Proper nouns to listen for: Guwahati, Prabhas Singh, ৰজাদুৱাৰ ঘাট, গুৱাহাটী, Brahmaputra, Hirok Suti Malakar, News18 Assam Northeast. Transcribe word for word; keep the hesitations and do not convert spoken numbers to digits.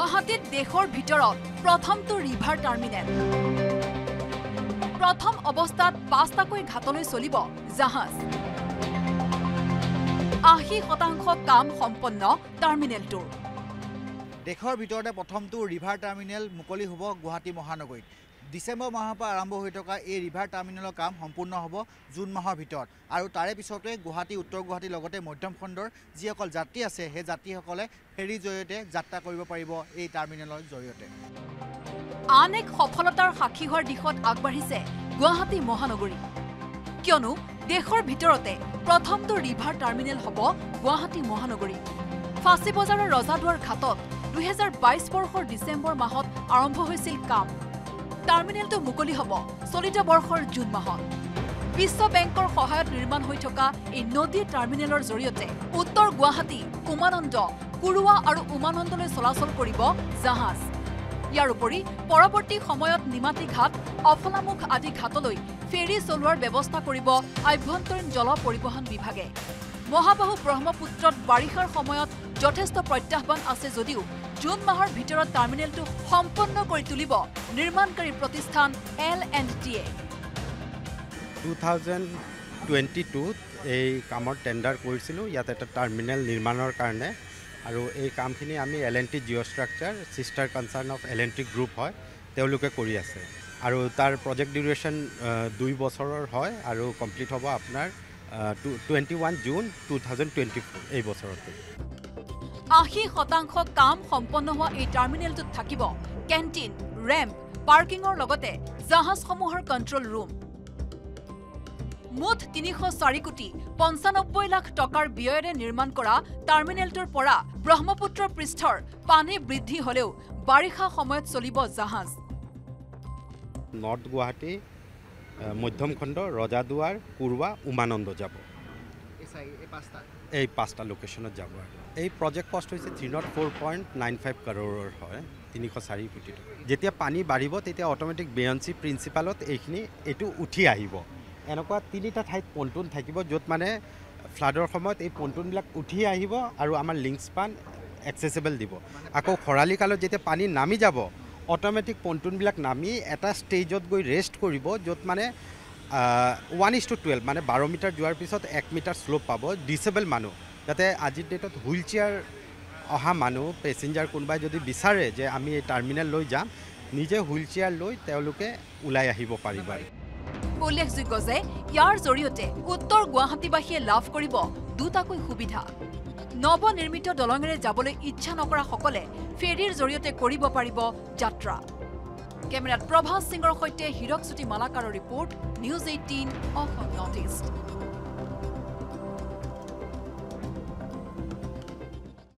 Guwahatit dehor bhitorot prothom to river terminal. Prothom obostat pasta koi ghatonoi solibo jahaz. Ashi shatangsho kaam samponno terminal tour. Dehor bhitorte prothom to river terminal mukoli hobo Guwahati mohanagorit. December mahar pa arambo hoi toka ei river terminalor kaam sampurna hobo June mahar bhitor aru tare pisote Guwahati uttor Guwahati logote modyam khondor ji okol jati ase he jati hokole feri joyote jatra koribo paribo ei terminalor joyote anek sofolotar hakhi hor dikhot agbahise Guwahati mohanagori kionu deshor bhitorote prothom to river terminal hobo Guwahati mohanagori fasi bazarar rojaduar ghatot দুই হাজাৰ বাইছ borhor December mahot arambho hoisil kaam Terminal to Mukoli Hobo, Solita Borhor June Mahon. Visto Bankor Hohayat Nirman Hoitoka in Nodi Terminal or Zoriote, Uttor Guwahati, Umanondo, Kurua or Umanondole Solasol Koribo, Zahas. Yarupori, Poraboti Homoyot Nimati Hat, Ofalamuk Adi Katoloi, Ferry Solwar Bebosta Koribo, Ibontor in Jola Poribohan Vipage. Mohabahu Brahmaputrot Barihar Homoyot, Jotesto Protahban Ase Zodiu. June mahar bhitorot terminal to সম্পূৰ্ণ কৰি তুলিব নিৰ্মাণকাৰী প্ৰতিষ্ঠান L and T এ দুই হাজাৰ বাইছ এই কামৰ টেন্ডাৰ কৰিছিলো ইয়াত এটা টাৰ্মিনেল নিৰ্মাণৰ কাৰণে আৰু এই কামখিনি আমি L and T geostructure sister concern of L and T group হয় তেওঁলোকে কৰি আছে আৰু তাৰ প্ৰজেক্ট ডিউৰেচন দুই বছৰৰ হয় আৰু কমপ্লিট হ'ব আপোনাৰ একৈশ জুন দুই হাজাৰ চৌব্বিছ এই বছৰতে আশী শতাংশ কাম সম্পন্ন হোৱা এই টাৰ্মিনেলটো থাকিব কেন্টিন ৰেম্প পাৰ্কিংৰ লগতে জাহাজসমূহৰ কন্ট্ৰোল ৰুম মুঠ তিনিশ চাৰি কোটি পঞ্চানব্বৈ লাখ টকাৰ ব্যয়েৰে নিৰ্মাণ কৰা টাৰ্মিনেলটোৰ পৰা ব্ৰহ্মপুত্ৰ পৃষ্ঠৰ পানী বৃদ্ধি হলেও বাৰিষা সময়ত চলিব জাহাজ নৰ্থ গুৱাহাটী মধ্যমখণ্ড ৰজাদুৱাৰ পূৰ্বা উমানন্দ যাব এই পাঁচটা লোকেশনত যাব এই প্ৰজেক্ট কষ্ট হৈছে তিনিশ চাৰি পইণ্ট নাইন ফাইভ কৰোৰৰ হয় তিনিশ চাৰি কোটি টকা যেতিয়া পানী বাঢ়িব তেতিয়া অটোমেটিক বেয়ঞ্চি প্ৰিন্সিপালত এইখিনি এটু উঠি আহিব এনেকুৱা তিনিটা ঠাইত পন্টুন থাকিব যত মানে ফ্লাডৰ সময়ত এই পন্টুনবিলাক উঠি আহিব আৰু আমাৰ লিংকস পান এক্সেসিবল দিব আকৌ খৰালি কালত যেতিয়া পানী নামি যাব অটোমেটিক পন্টুনবিলাক নামি এটা ষ্টেজত গৈ ৰেষ্ট কৰিব যত মানে ওৱান ইজ টু টুৱেল্ভ মানে বাৰ মিটাৰ যোৱাৰ পিছত এক মিটাৰ স্লোপ পাব ডিসেবল মানুহ যাতে আজিৰ ডেটত হুইলচেয়াৰ অহা মানুহ পেসেঞ্জাৰ কোনবাই যদি বিচাৰে যে আমি এই টাৰ্মিনেল লৈ যাম নিজে হুইলচেয়াৰ লৈ তেওঁলোকে উলাই আহিব পাৰিব উল্লেখযোগ্য যে ইয়াৰ জৰিয়তে উত্তৰ গুৱাহাটীবাসীয়ে লাভ কৰিব দুটাকৈ সুবিধা নৱনিৰ্মিত দলঙেৰে যাবলৈ ইচ্ছা নকৰা সকলে ফেৰীৰ জৰিয়তে কৰিব পাৰিব যাত্ৰা Camera Prabhas Singh Hoyte Hirok Suti Malakar report News eighteen of Northeast.